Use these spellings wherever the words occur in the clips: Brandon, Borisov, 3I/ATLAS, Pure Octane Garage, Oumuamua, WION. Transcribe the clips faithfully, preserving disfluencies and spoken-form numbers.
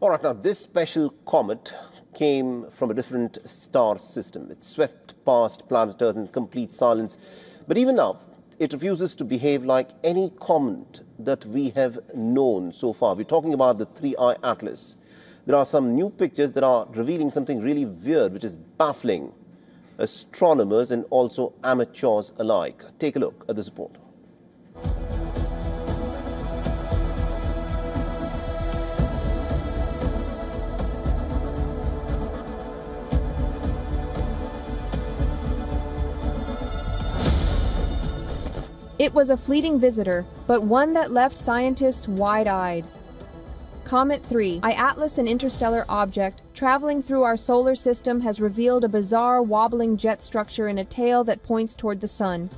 All right, now this special comet came from a different star system. It swept past planet Earth in complete silence, but even now it refuses to behave like any comet that we have known so far. We're talking about the three I ATLAS. There are some new pictures that are revealing something really weird, which is baffling astronomers and also amateurs alike. Take a look at this report. It was a fleeting visitor, but one that left scientists wide-eyed. Comet three I ATLAS, an interstellar object traveling through our solar system, has revealed a bizarre wobbling jet structure and a tail that points toward the sun.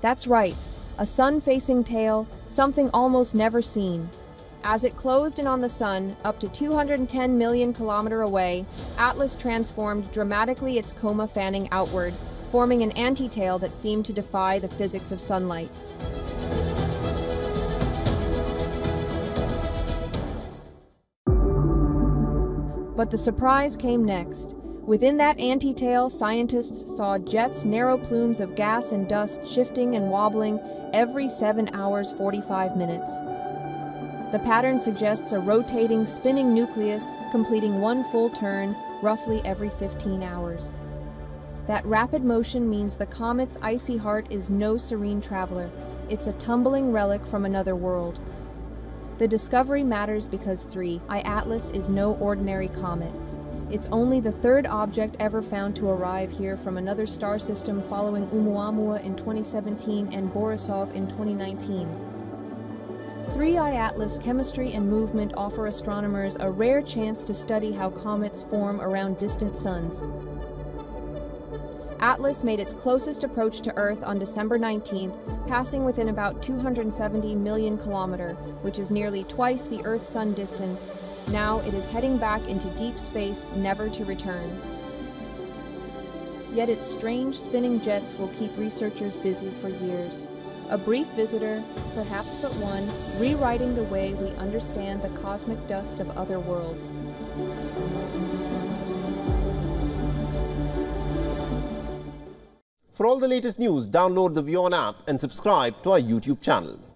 That's right, a sun-facing tail, something almost never seen. As it closed in on the sun, up to two hundred ten million kilometers away, Atlas transformed dramatically, its coma fanning outward, forming an anti-tail that seemed to defy the physics of sunlight. But the surprise came next. Within that anti-tail, scientists saw jets, narrow plumes of gas and dust, shifting and wobbling every seven hours forty-five minutes. The pattern suggests a rotating, spinning nucleus, completing one full turn roughly every fifteen hours. That rapid motion means the comet's icy heart is no serene traveler. It's a tumbling relic from another world. The discovery matters because three I ATLAS is no ordinary comet. It's only the third object ever found to arrive here from another star system, following Oumuamua in twenty seventeen and Borisov in twenty nineteen. three I ATLAS chemistry and movement offer astronomers a rare chance to study how comets form around distant suns. Atlas made its closest approach to Earth on December nineteenth, passing within about two hundred seventy million kilometers, which is nearly twice the Earth-Sun distance. Now it is heading back into deep space, never to return. Yet its strange spinning jets will keep researchers busy for years. A brief visitor, perhaps but one, rewriting the way we understand the cosmic dust of other worlds. For all the latest news, download the WION app and subscribe to our YouTube channel.